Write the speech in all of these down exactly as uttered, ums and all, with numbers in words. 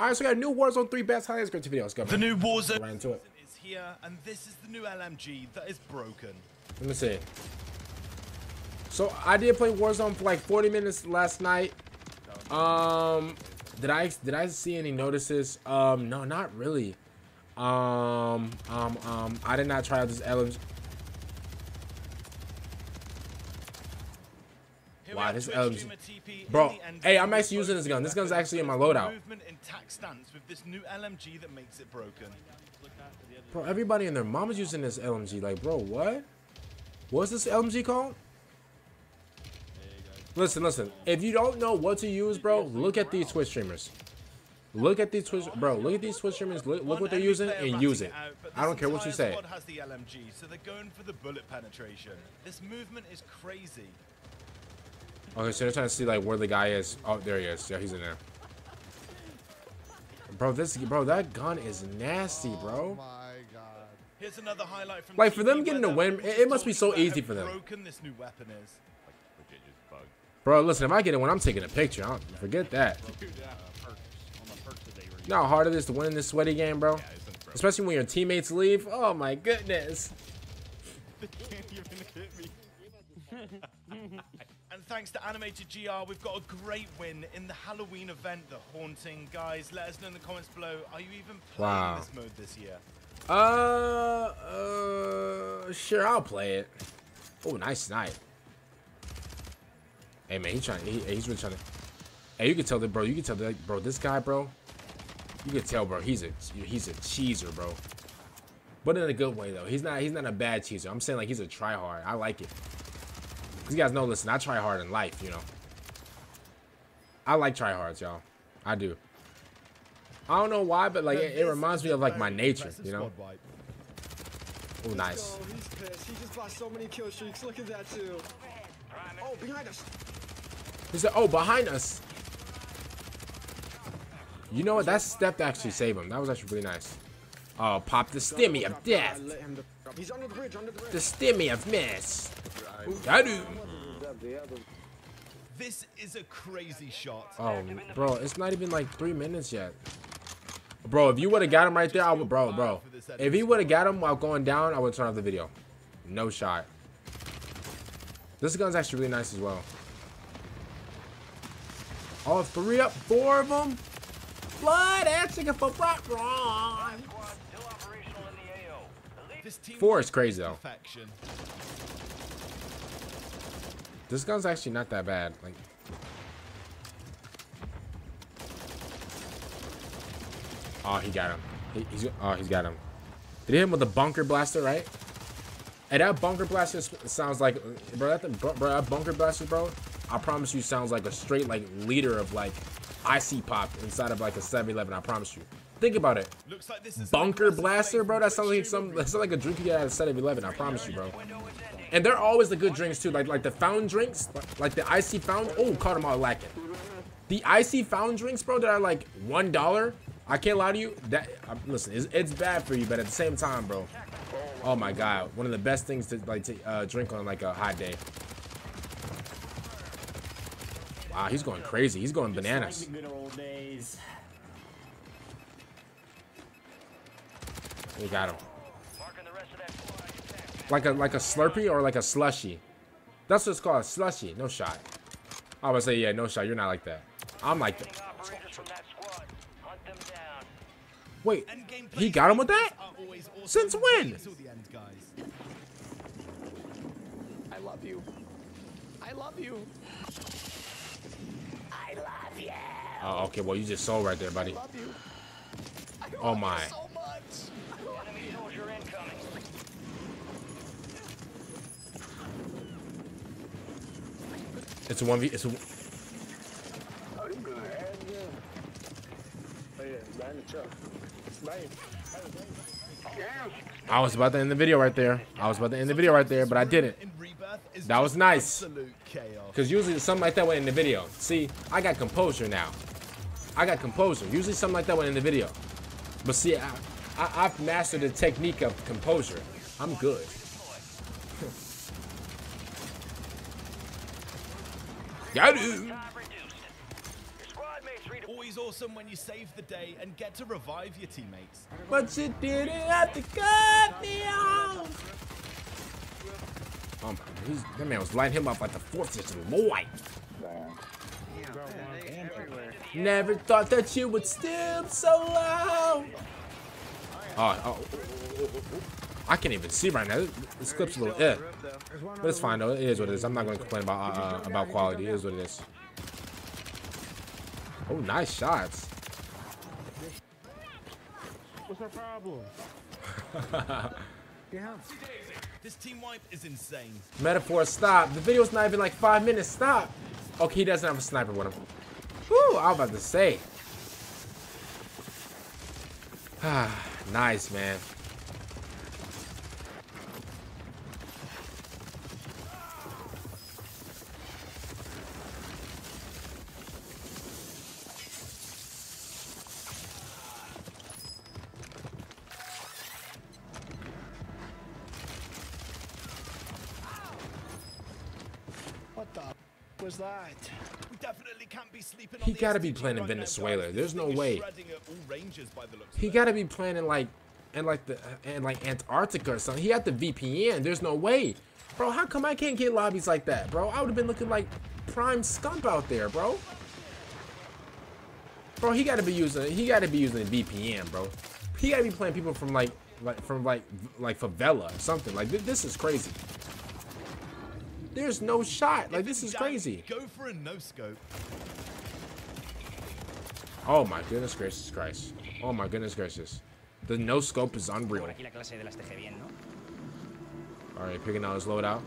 All right, so we got a new Warzone three best highlights. Great video. Let's go. The man. New Warzone right into it. Is here, and this is the new L M G that is broken. Let me see. So I did play Warzone for like forty minutes last night. Um, did I did I see any notices? Um, no, not really. Um, um, um, I did not try out this L M G. Wow, this L M G. Bro, hey, I'm actually using this gun. This gun's actually in my loadout. Bro, everybody and their mama's using this L M G. Like, bro, what? What's this L M G called? Listen, listen. If you don't know what to use, bro, look at these Twitch streamers. Look at these Twitch, bro. Look at these Twitch streamers. Look, look what they're using and use it. I don't care what you say. Has the L M G, so they're going for the bullet penetration. This movement is crazy. Okay, so they're trying to see like where the guy is. Oh, there he is. Yeah, he's in there. Bro, this bro, that gun is nasty, bro. Oh my god. Here's another highlight from like for them getting a win. It, it must be so easy for them. This new weapon is. Bro, listen, if I get it when I'm taking a picture, I don't forget that. You know how hard it is to win in this sweaty game, bro? Especially when your teammates leave. Oh my goodness. They can't even hit me. And thanks to Animated G R, we've got a great win in the Halloween event, The Haunting. Guys, let us know in the comments below, are you even playing wow. this mode this year? Uh, uh, sure, I'll play it. Oh, nice snipe. Hey, man, he's trying, he, he's really trying to, hey, you can tell that, bro, you can tell that, bro, this guy, bro, you can tell, bro, he's a, he's a cheeser, bro. But in a good way, though. He's not, he's not a bad cheeser. I'm saying, like, he's a tryhard. I like it. You guys know, listen, I try hard in life, you know. I like tryhards, y'all. I do. I don't know why, but like it, it reminds me of like my nature, you know. Oh, nice. He's pissed. He just bought so many kill streaks. Look at that too. Oh, behind us. He said, "Oh, behind us." You know what? That step actually saved him. That was actually really nice. Oh, pop the stimmy of death. He's under the bridge, under the bridge. The stimmy of mess. Got him. This is a crazy shot. Oh, bro, it's not even like three minutes yet. Bro, if you would have got him right there, I would, bro, bro. If he would have got him while going down, I would turn off the video. No shot. This gun's actually really nice as well. All three up, four of them. Blood, asking for rock, rock. Four is crazy though. This gun's actually not that bad. Like, oh, he got him. He, he's, oh, he's got him. Did he hit him with the bunker blaster, right? Hey, that bunker blaster sounds like, bro. That, bro, that bunker blaster, bro. I promise you, sounds like a straight like leader of like I C pop inside of like a seven eleven. I promise you. Think about it. Looks like this is bunker blaster, bro. That sounds like some. That sounds like a drink you get at seven eleven. I promise you, bro. And they're always the good drinks too, like like the fountain drinks, like the icy fountain. Oh, caught them all lacking. The icy fountain drinks, bro, that are like one dollar. I can't lie to you. That uh, listen, it's, it's bad for you, but at the same time, bro. Oh my God, one of the best things to like to uh, drink on like a hot day. Wow, he's going crazy. He's going bananas. We got him. Like a like a slurpee or like a slushie. That's what it's called, a slushie. No shot. I would say yeah, no shot. You're not like that. I'm like that. Wait, he got him with that? Since when? I love you. I love you. I love you. Oh, okay. Well, you just sold right there, buddy. Oh my. It's a one v. It's a. I was about to end the video right there. I was about to end the video right there, but I didn't. That was nice. Because usually something like that went in the video. See, I got composure now. I got composure. Usually something like that went in the video. But see, I, I, I've mastered the technique of composure. I'm good. Got him. Always awesome when you save the day and get to revive your teammates. But you didn't have to cut me off. Um, he's, that man was lighting him up like the fourth system, boy. Never thought that you would still so low. Oh, oh, oh, oh, oh. I can't even see right now. This, this clip's a little eh. But it's fine though. It is what it is. I'm not going to complain about uh, about quality. It is what it is. Oh, nice shots. What's our problem? Yeah. This team wipe is insane. Metaphor, stop. The video's not even like five minutes. Stop. Okay, he doesn't have a sniper with him. Woo, I was about to say. Ah, nice, man. That. We definitely can't be sleeping on he gotta be playing in Venezuela. There's no way. He gotta be playing in like, and like the, and like Antarctica or something. He had the V P N. There's no way, bro. How come I can't get lobbies like that, bro? I would have been looking like prime scump out there, bro. Bro, he gotta be using. He gotta be using the V P N, bro. He gotta be playing people from like, like from like, like favela or something. Like th this is crazy. There's no shot. Like, this is crazy. Go for a no scope. Oh my goodness gracious Christ. Oh my goodness gracious. The no scope is unreal. Alright, picking out his loadout.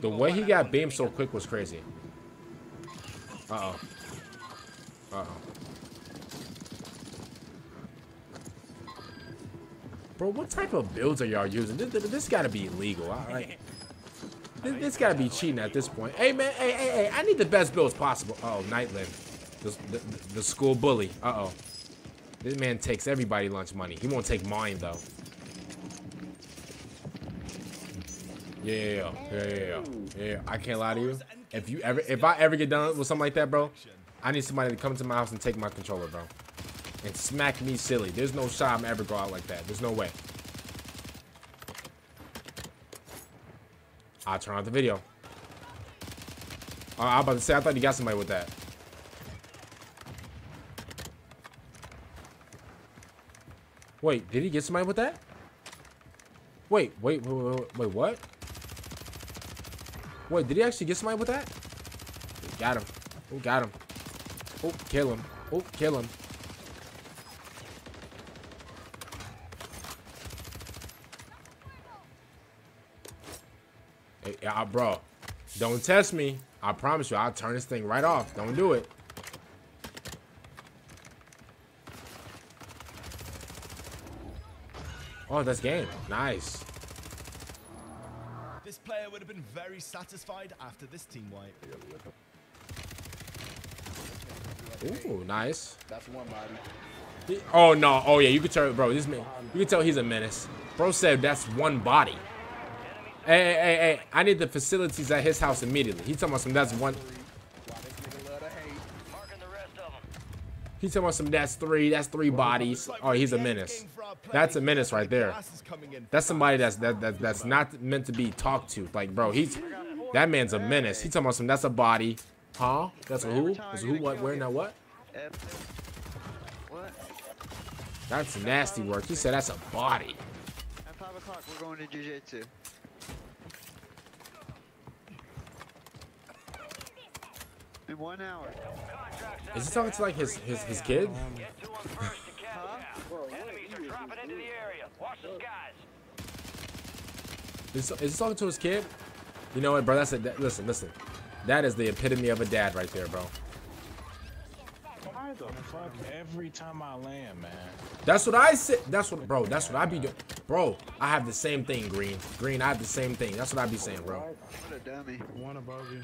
The way he got beamed so quick was crazy. Uh oh. Uh oh. Bro, what type of builds are y'all using? This, this, this gotta be illegal. I, like, this, this gotta be cheating at this point. Hey, man, hey, hey, hey, I need the best builds possible. Uh oh, Nightland, the, the, the school bully. Uh-oh. This man takes everybody lunch money. He won't take mine, though. Yeah, yeah, yeah, yeah. yeah. I can't lie to you. If, you ever, if I ever get done with something like that, bro, I need somebody to come to my house and take my controller, bro. And smack me silly. There's no shot I'm ever go out like that. There's no way. I'll turn off the video. Oh, I was about to say, I thought you got somebody with that. Wait, did he get somebody with that? Wait, wait, wait, wait, wait, wait what? Wait, did he actually get somebody with that? We got him. We got him. Oh, kill him. Oh, kill him. Uh, bro, don't test me. I promise you, I'll turn this thing right off. Don't do it. Oh, that's game. Nice. This player would have been very satisfied after this team wipe. Ooh, nice. That's one body. Oh no. Oh yeah, you can tell, bro. This man, you can tell he's a menace. Bro said that's one body. Hey, hey, hey, hey, I need the facilities at his house immediately. He talking about some that's one. He talking about some that's three, that's three bodies. Oh, he's a menace. That's a menace right there. That's somebody that's that, that that's not meant to be talked to. Like, bro, he's that man's a menace. He talking about some that's a body. Huh? That's a who? That's a who, what, where, now what? That's nasty work. He said that's a body. At five o'clock, we're going to Jiu-Jitsu. In one hour. Is he talking to like his his his kid? Is he talking to his kid? You know what, bro? That's a that, listen, listen. That is the epitome of a dad right there, bro. Why the fuck every time I land, man? That's what I said. That's what, bro. That's what I be doing, bro. I have the same thing, Green. Green, I have the same thing. That's what I be saying, bro. What a dummy. One above you.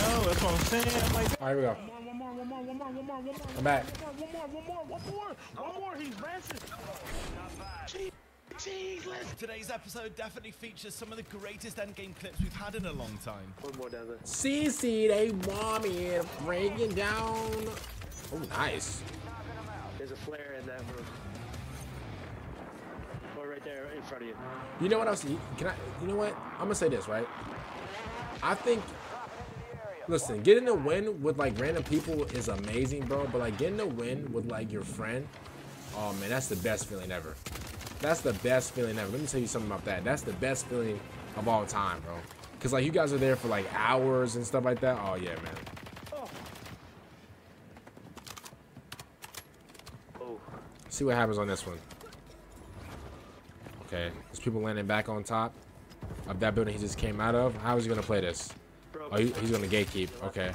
No, that's what I'm saying. Like, all right, here we go. One more, one more, one more, one more, one more. I'm back. One more, one more, one more, one more. One more, he's rancid. cheese list. Today's episode definitely features some of the greatest endgame clips we've had in a long time. One more down there. C C, they want me to break it down. Oh, nice. There's a flare in that room. Or right there in front of you. You know what else? Can I? You know what? I'm gonna say this, right? I think. Listen, getting a win with like random people is amazing, bro. But like getting a win with like your friend, oh man, that's the best feeling ever. That's the best feeling ever. Let me tell you something about that. That's the best feeling of all time, bro. Cause like you guys are there for like hours and stuff like that. Oh yeah, man. Oh. Oh. See what happens on this one. Okay, there's people landing back on top of that building he just came out of. How is he gonna play this? Oh, he, he's gonna gatekeep. Okay.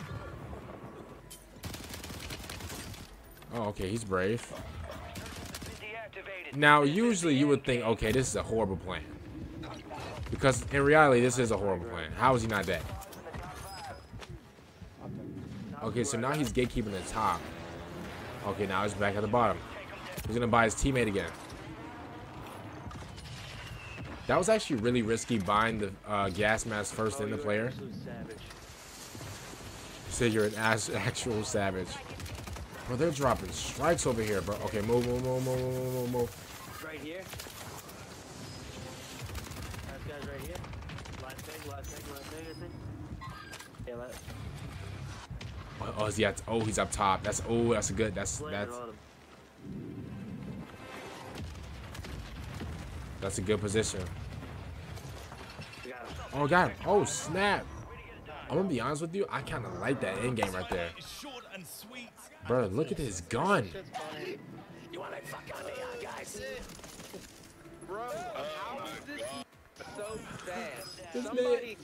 Oh, okay. He's brave. Now, usually you would think, okay, this is a horrible plan. Because in reality, this is a horrible plan. How is he not dead? Okay, so now he's gatekeeping the top. Okay, now he's back at the bottom. He's gonna buy his teammate again. That was actually really risky buying the uh, gas mask first in the player. So you're an ass, actual savage. Bro, they're dropping strikes over here, bro. Okay, move, move, move, move, move, move, move. Right here. That guy's right here. Last thing, last thing, last thing, I think. Yeah, last. Oh, oh, is he at, oh, he's up top. That's, oh, that's a good, that's, that's. That's a good position. Oh, got him. Oh, snap. I'm going to be honest with you. I kind of like that end game right there. Bro, look at his gun. Bro, how is this so bad? Somebody...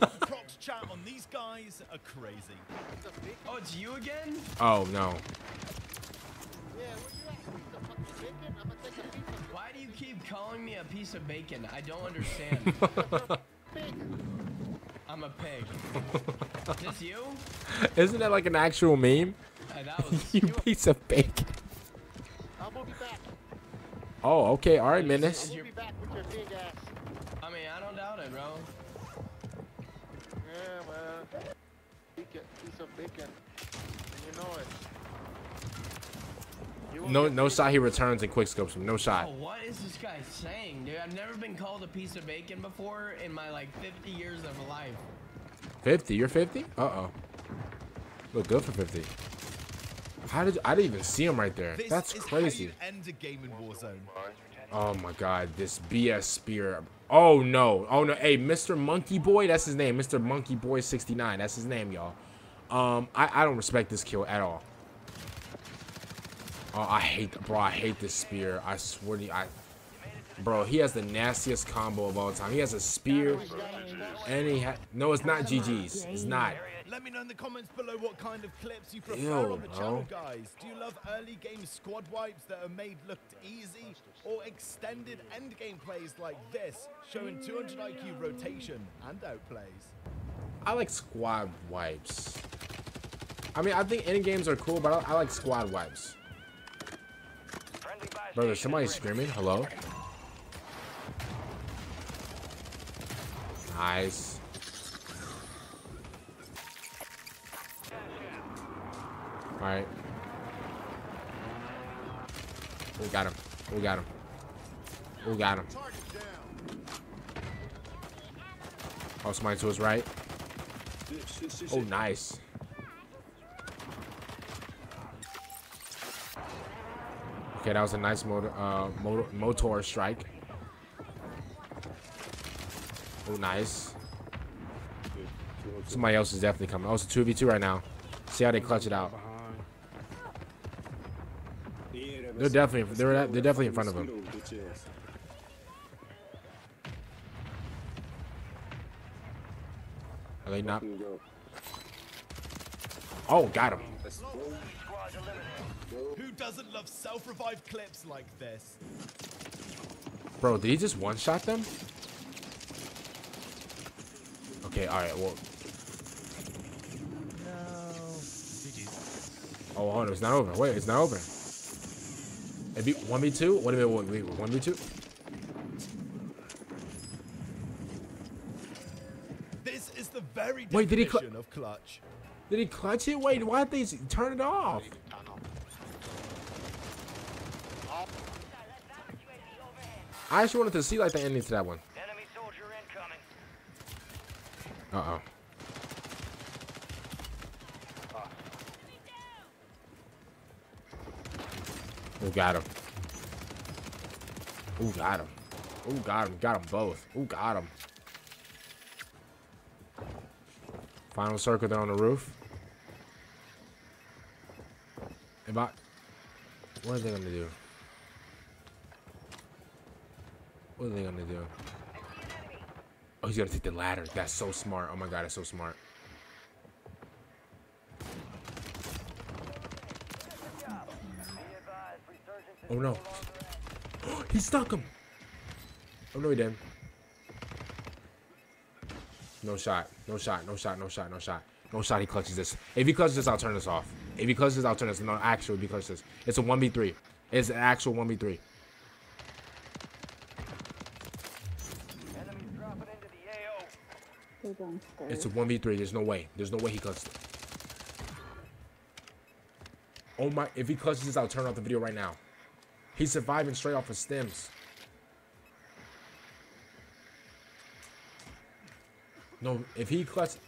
Props chat on these guys are crazy. Oh, it's you again? Oh, no. Why do you keep calling me a piece of bacon? I don't understand. I'm a pig. Is this you? Isn't that like an actual meme? Uh, that was you piece of bacon. I'll be back. Oh, okay. All right, Menace. Your... I mean, I don't doubt it, bro. Yeah, well, piece of bacon. You know it. No, no shot. He returns and quick scopes him. No shot. Oh, what is this guy saying, dude? I've never been called a piece of bacon before in my like fifty years of life. fifty? You're fifty? Uh oh. Look good for fifty. How did I didn't even see him right there? This That's crazy. End a game in Warzone. Oh my God, this B S spear. Oh no. Oh no. Hey, Mister Monkey Boy. That's his name. Mister Monkey Boy sixty-nine. That's his name, y'all. Um, I I don't respect this kill at all. Oh, I hate, bro, I hate this spear. I swear to you, I, bro, he has the nastiest combo of all time. He has a spear, and he ha no, it's not G G's. It's not. Let me know in the comments below what kind of clips you prefer Ew, on the channel, bro. Guys. Do you love early game squad wipes that are made look easy, or extended end game plays like this, showing two hundred I Q rotation and outplays? I like squad wipes. I mean, I think end games are cool, but I, I like squad wipes. Brother, somebody screaming. Hello. Nice. All right. We got him. We got him. We got him. Oh, somebody to his right. Oh, nice. Okay, that was a nice motor, uh, motor, motor strike. Oh, nice. Somebody else is definitely coming. Oh, it's a two v two right now. See how they clutch it out. They're definitely, they're, they're definitely in front of him. Are they not? Oh, got him. Who doesn't love self-revive clips like this? Bro, did he just one-shot them? Okay, alright, well. No. Oh, hold on, it's not over. Wait, it's not over. Maybe one v two? Wait a minute, wait, wait, one v two? This is the very definition wait, did he of clutch. Did he clutch it? Wait, why did they turn it off? I actually wanted to see like the ending to that one. Enemy soldier incoming. Uh-oh. Ooh, got him. Ooh, got him. Ooh, got him. Got them both. Ooh, got him. Final circle there on the roof. Hey, bot. What are they going to do? What are they going to do? Oh, he's going to take the ladder. That's so smart. Oh, my God. That's so smart. Oh no. He stuck him. Oh no, he didn't. No shot. No shot. No shot. No shot. No shot. No shot. He clutches this. If he clutches this, I'll turn this off. If he clutches this, I'll turn this. No, actually, if he clutches this. It's a one v three. It's an actual one v three. Enemies dropping into the A O. It's a one v three. There's no way. There's no way he clutches it. Oh my. If he clutches this, I'll turn off the video right now. He's surviving straight off of stems. No, if he clutches,